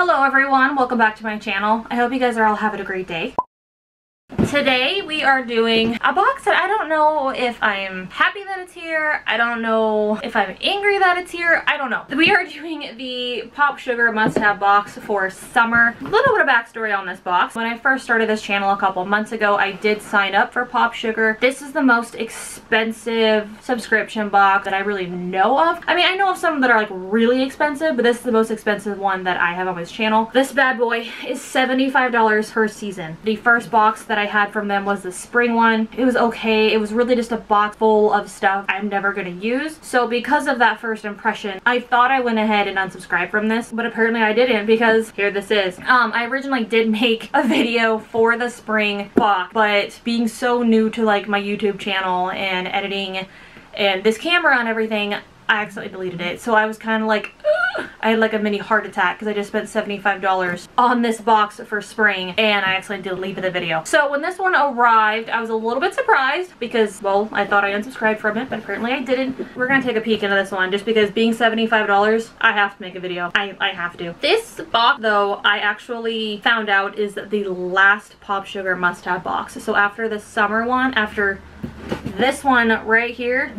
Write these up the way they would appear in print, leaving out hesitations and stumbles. Hello everyone, welcome back to my channel. I hope you guys are all having a great day. Today we are doing a box that I don't know if I'm happy that it's here. I don't know if I'm angry that it's here. I don't know. We are doing the Pop Sugar must-have box for summer. A little bit of backstory on this box. When I first started this channel a couple months ago, I did sign up for Pop Sugar. This is the most expensive subscription box that I really know of. I mean, I know of some that are like really expensive, but this is the most expensive one that I have on this channel. This bad boy is $75 per season. The first box that I had from them was the spring one. It was okay. It was really just a box full of stuff I'm never gonna use. So because of that first impression, I thought I went ahead and unsubscribed from this, but apparently I didn't, because here this is. I originally did make a video for the spring box, but being so new to like my YouTube channel and editing and this camera and everything, I accidentally deleted it. So I was kind of like, ugh. I had like a mini heart attack because I just spent $75 on this box for spring and I accidentally deleted the video. So when this one arrived, I was a little bit surprised because, well, I thought I unsubscribed from it, but apparently I didn't. We're gonna take a peek into this one just because being $75, I have to make a video. I have to. This box though, I actually found out is the last Pop Sugar must-have box. So after the summer one, after this one right here,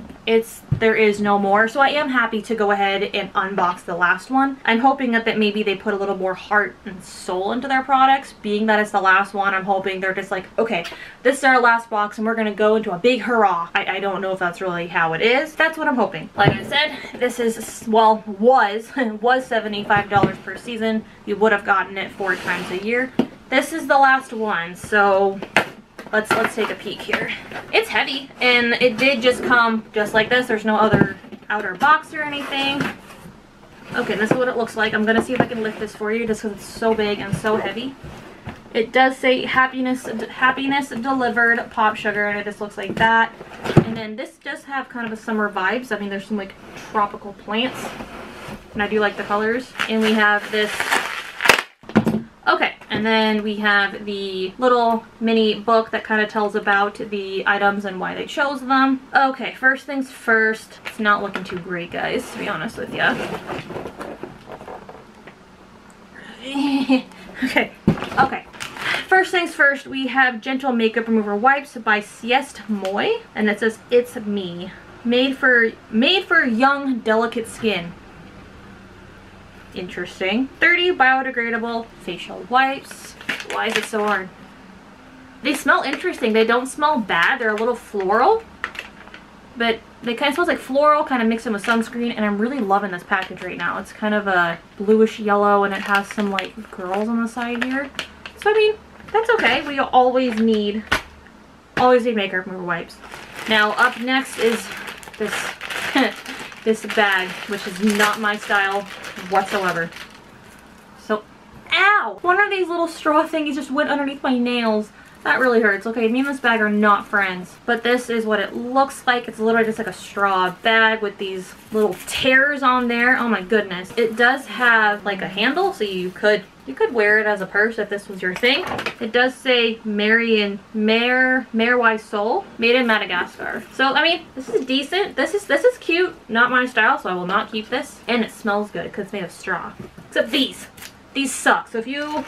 there is no more. So I am happy to go ahead and unbox the last one. I'm hoping that maybe they put a little more heart and soul into their products. Being that it's the last one, I'm hoping they're just like, okay, this is our last box and we're gonna go into a big hurrah. I don't know if that's really how it is. That's what I'm hoping. Like I said, this is, well, was $75 per season. You would have gotten it 4 times a year. This is the last one, so let's take a peek here. It's heavy and it did just come just like this. There's no other outer box or anything. Okay, this is what it looks like. I'm gonna see if I can lift this for you just because it's so big and so heavy. It does say happiness delivered Pop Sugar, and it just looks like that. And then this does have kind of a summer vibes. I mean, there's some like tropical plants and I do like the colors. And we have this. Okay, and then we have the little mini book that kind of tells about the items and why they chose them. Okay, first things first. It's not looking too great, guys, to be honest with you. Okay. First things first, we have Gentle Makeup Remover Wipes by Sieste Moy, and it says, "It's me. Made for young, delicate skin." Interesting. 30 biodegradable facial wipes. Why is it so hard? They smell interesting. They don't smell bad. They're a little floral, but they kind of smells like floral, kind of mixed in with sunscreen, and I'm really loving this package right now. It's kind of a bluish yellow, and it has some like girls on the side here. So I mean, that's okay. We always need makeup remover wipes. Now up next is this this bag, which is not my style whatsoever. So, ow! One of these little straw thingies just went underneath my nails. That really hurts. Okay, me and this bag are not friends. But this is what it looks like. It's literally just like a straw bag with these little tears on there. Oh my goodness. It does have like a handle, so you could wear it as a purse if this was your thing. It does say Marion Mare Marewai Sole, made in Madagascar. So I mean, this is decent. This is cute. Not my style, so I will not keep this. And it smells good because it's made of straw. Except these. These suck. So if you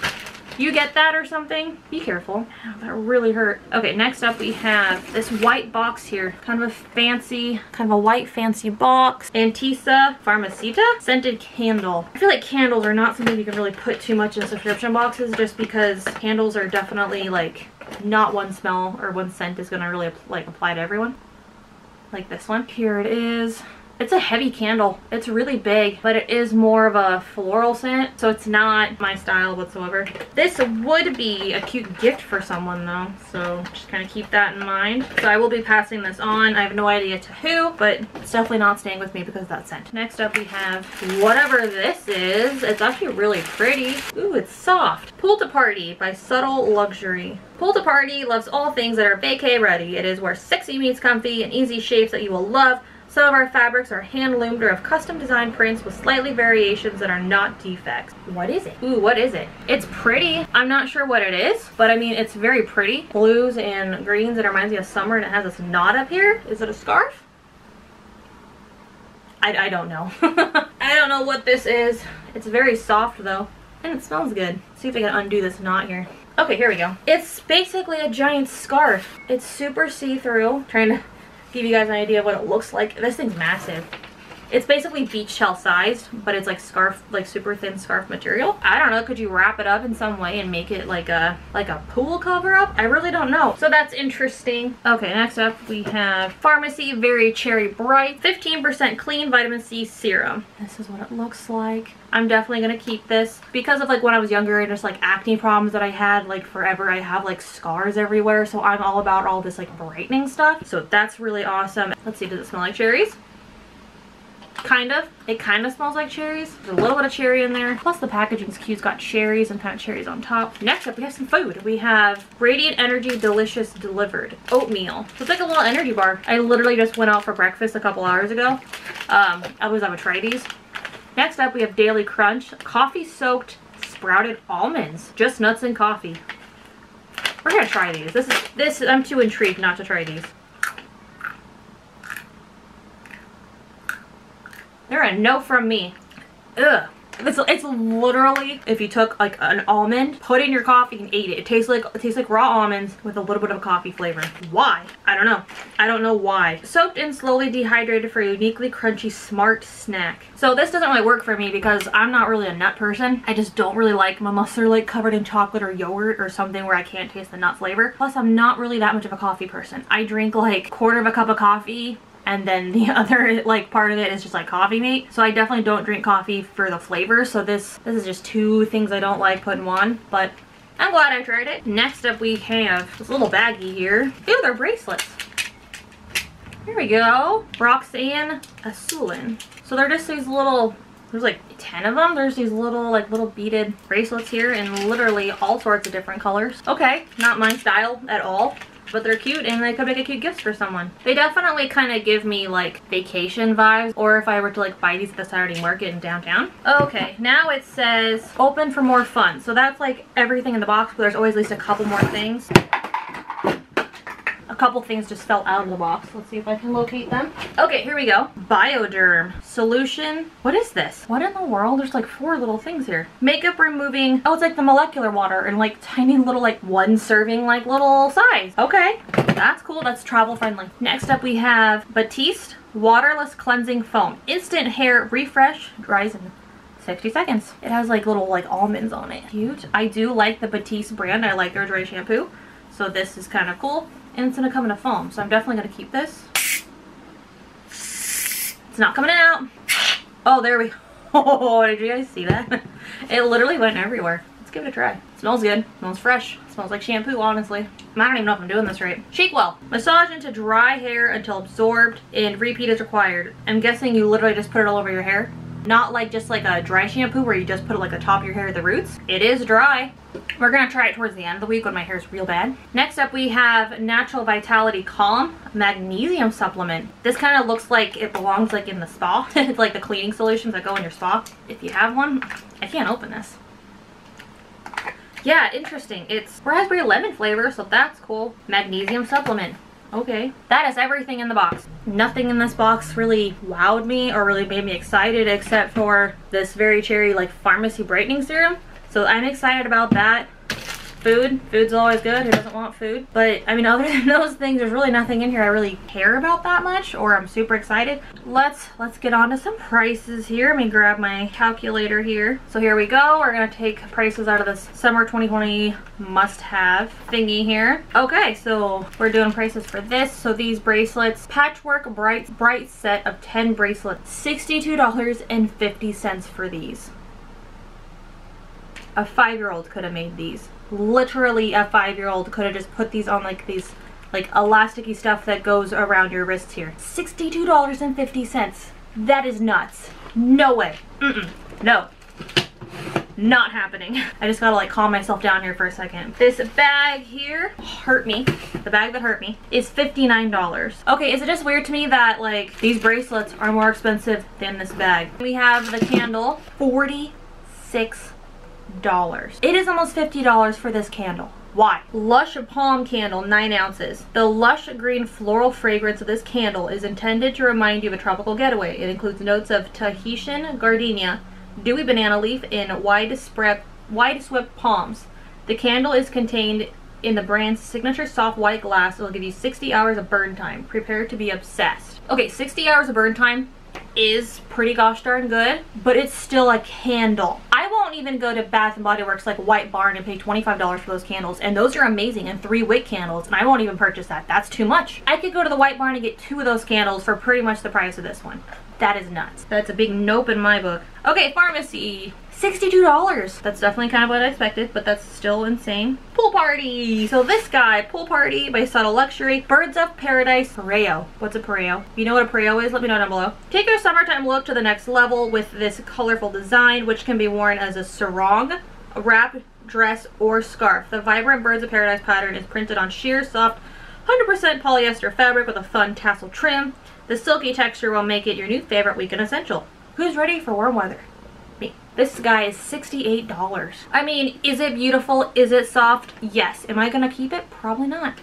get that or something, be careful. Ow, that really hurt. Okay, next up we have this white box here. Kind of a white fancy box. Antisa Pharmacita scented candle. I feel like candles are not something you can really put too much in subscription boxes, just because candles are definitely like not one smell or one scent is gonna really like apply to everyone. Like this one. Here it is. It's a heavy candle. It's really big, but it is more of a floral scent, so it's not my style whatsoever. This would be a cute gift for someone though, so just kind of keep that in mind. So I will be passing this on. I have no idea to who, but it's definitely not staying with me because of that scent. Next up we have whatever this is. It's actually really pretty. Ooh, it's soft. Pool to Party by Subtle Luxury. Pool to Party loves all things that are vacay ready. It is where sexy meets comfy and easy shapes that you will love. Some of our fabrics are hand-loomed or of custom-designed prints with slightly variations that are not defects. What is it? Ooh, what is it? It's pretty. I'm not sure what it is, but I mean, it's very pretty. Blues and greens. It reminds me of summer, and it has this knot up here. Is it a scarf? I don't know. I don't know what this is. It's very soft, though. and it smells good. Let's see if I can undo this knot here. Okay, here we go. It's basically a giant scarf. It's super see-through. Trying to give you guys an idea of what it looks like. This thing's massive. It's basically beach towel sized, but it's like scarf, like super thin scarf material. I don't know, could you wrap it up in some way and make it like a pool cover up? I really don't know. So that's interesting. Okay, next up we have Pharmacy Very Cherry Bright 15% Clean Vitamin C Serum. This is what it looks like. I'm definitely gonna keep this because of like when I was younger and just like acne problems that I had like forever. I have like scars everywhere, so I'm all about all this like brightening stuff. So that's really awesome. Let's see, does it smell like cherries? Kind of. It kind of smells like cherries. There's a little bit of cherry in there. Plus the packaging's cute. It's got cherries and kind of cherries on top. Next up, we have some food. We have Radiant Energy Delicious Delivered Oatmeal. It's like a little energy bar. I literally just went out for breakfast a couple hours ago. I was gonna try these. Next up, we have Daily Crunch Coffee Soaked Sprouted Almonds. Just nuts and coffee. We're gonna try these. I'm too intrigued not to try these. They're a no from me. Ugh. It's literally if you took like an almond, put it in your coffee and ate it. It tastes like raw almonds with a little bit of coffee flavor. Why? I don't know. I don't know why. Soaked and slowly dehydrated for a uniquely crunchy smart snack. So this doesn't really work for me because I'm not really a nut person. I just don't really like my muffins are like covered in chocolate or yogurt or something where I can't taste the nut flavor. Plus I'm not really that much of a coffee person. I drink like a quarter of a cup of coffee. And then the other like part of it is just like coffee mate. So I definitely don't drink coffee for the flavor. So this is just two things I don't like put in one, but I'm glad I tried it. Next up we have this little baggie here. Ew, they're bracelets. Here we go. Roxanne Asulin. So they're just these little, there's like 10 of them. There's these little beaded bracelets here in literally all sorts of different colors. Okay, not my style at all. But they're cute and they could make a cute gift for someone. They definitely kind of give me like vacation vibes, or if I were to like buy these at the Saturday market in downtown. Okay, now it says open for more fun. So that's like everything in the box, but there's always at least a couple more things. A couple things just fell out of the box. Let's see if I can locate them. Okay, here we go. Biotherm solution. What is this? What in the world? There's like four little things here. Makeup removing. Oh, it's like the molecular water and like tiny little like one serving like little size. Okay, that's cool. That's travel friendly. Next up we have Batiste waterless cleansing foam. Instant hair refresh, dries in 60 seconds. It has like little like almonds on it. Cute. I do like the Batiste brand. I like their dry shampoo. So this is kind of cool. And it's gonna come in a foam, so I'm definitely gonna keep this. It's not coming out. Oh, there we go. Oh, did you guys see that? It literally went everywhere. Let's give it a try. It smells good. It smells fresh. It smells like shampoo, honestly. I don't even know if I'm doing this right. Shake well. Massage into dry hair until absorbed and repeat is required. I'm guessing you literally just put it all over your hair. Not like just like a dry shampoo where you just put it like the top of your hair to the roots. It is dry. We're gonna try it towards the end of the week when my hair's real bad. Next up we have Natural Vitality Calm Magnesium Supplement. This kind of looks like it belongs like in the spa. It's like the cleaning solutions that go in your spa. If you have one, I can't open this. Yeah, interesting. It's raspberry lemon flavor, so that's cool. Magnesium Supplement. Okay, that is everything in the box. Nothing in this box really wowed me or really made me excited except for this Very Cherry like pharmacy brightening serum. So I'm excited about that. Food's always good. Who doesn't want food? But I mean, other than those things, there's really nothing in here I really care about that much, or I'm super excited. Let's get on to some prices here. Let me grab my calculator here. So here we go. We're gonna take prices out of this summer 2020 must-have thingy here. Okay, so we're doing prices for this. So these bracelets, patchwork bright set of 10 bracelets, $62.50 for these. A five-year-old could have made these. Literally a five-year-old could have just put these on like these like elasticy stuff that goes around your wrists here. $62.50. That is nuts. No way. No, not happening. I just gotta like calm myself down here for a second. This bag here hurt me. The bag that hurt me is $59. Okay, is it just weird to me that like these bracelets are more expensive than this bag? We have the candle, $46. It is almost $50 for this candle. Why? Lush Palm Candle, 9 ounces. The lush green floral fragrance of this candle is intended to remind you of a tropical getaway. It includes notes of Tahitian gardenia, dewy banana leaf, and widespread white swept palms. The candle is contained in the brand's signature soft white glass. It'll give you 60 hours of burn time. Prepare to be obsessed. Okay, 60 hours of burn time is pretty gosh darn good, but it's still a candle. I won't even go to Bath & Body Works like White Barn and pay $25 for those candles, and those are amazing and 3-wick candles, and I won't even purchase that. That's too much. I could go to the White Barn and get 2 of those candles for pretty much the price of this one. That is nuts. That's a big nope in my book. Okay, pharmacy. $62. That's definitely kind of what I expected, but that's still insane. Pool party. So this guy, Pool Party by Subtle Luxury. Birds of Paradise Pareo. What's a Pareo? If you know what a Pareo is, let me know down below. Take your summertime look to the next level with this colorful design, which can be worn as a sarong, a wrap, dress, or scarf. The vibrant Birds of Paradise pattern is printed on sheer, soft, 100% polyester fabric with a fun tassel trim. The silky texture will make it your new favorite weekend essential. Who's ready for warm weather? This guy is $68. I mean, is it beautiful? Is it soft? Yes. Am I going to keep it? Probably not.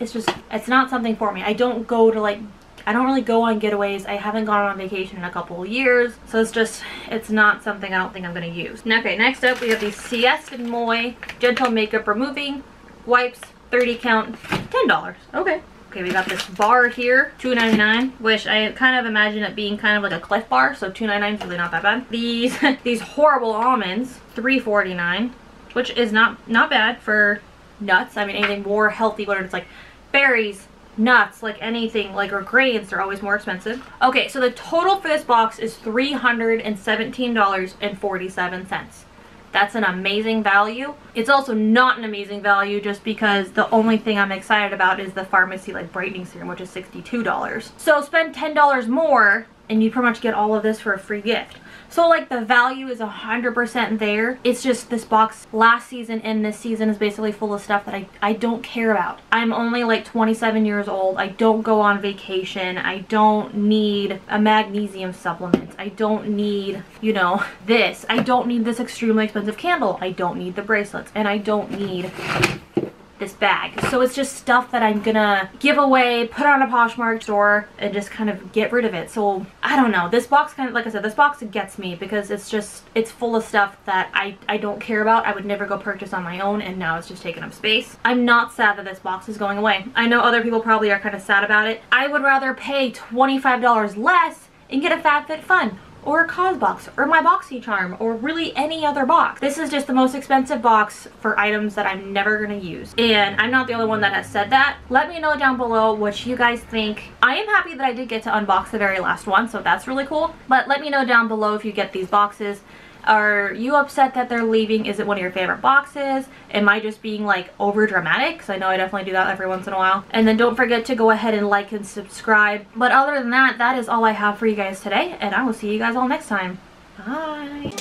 It's just, it's not something for me. I don't go to like, I don't really go on getaways. I haven't gone on vacation in a couple of years. So it's just, it's not something I don't think I'm going to use. Okay, next up we have the Sieste Moy Gentle Makeup Removing Wipes 30 Count, $10. Okay. Okay, we got this bar here, $2.99, which I kind of imagine it being kind of like a Cliff bar, so $2.99 is really not that bad. These horrible almonds, $3.49, which is not bad for nuts. I mean, anything more healthy, whether it's like berries, nuts, like anything, like, or grains, they're always more expensive. Okay, so the total for this box is $317.47. That's an amazing value. It's also not an amazing value just because the only thing I'm excited about is the pharmacy like brightening serum, which is $62. So spend $10 more and you pretty much get all of this for a free gift. So like the value is 100% there. It's just this box last season and this season is basically full of stuff that I don't care about. I'm only like 27 years old. I don't go on vacation. I don't need a magnesium supplement. I don't need, you know, this. I don't need this extremely expensive candle. I don't need the bracelets and I don't need this bag. So it's just stuff that I'm gonna give away, put on a Poshmark store, and just kind of get rid of it. So I don't know, this box kind of, like I said, this box gets me because it's just, it's full of stuff that I don't care about. I would never go purchase on my own, and now it's just taking up space. I'm not sad that this box is going away. I know other people probably are kind of sad about it. I would rather pay $25 less and get a FabFitFun or a Cosbox or my BoxyCharm or really any other box. This is just the most expensive box for items that I'm never going to use, and I'm not the only one that has said that. Let me know down below what you guys think. I am happy that I did get to unbox the very last one, so that's really cool, but let me know down below if you get these boxes. Are you upset that they're leaving? Is it one of your favorite boxes? Am I just being like over dramatic? Because I know I definitely do that every once in a while. And then don't forget to go ahead and like and subscribe. But other than that, that is all I have for you guys today. And I will see you guys all next time. Bye.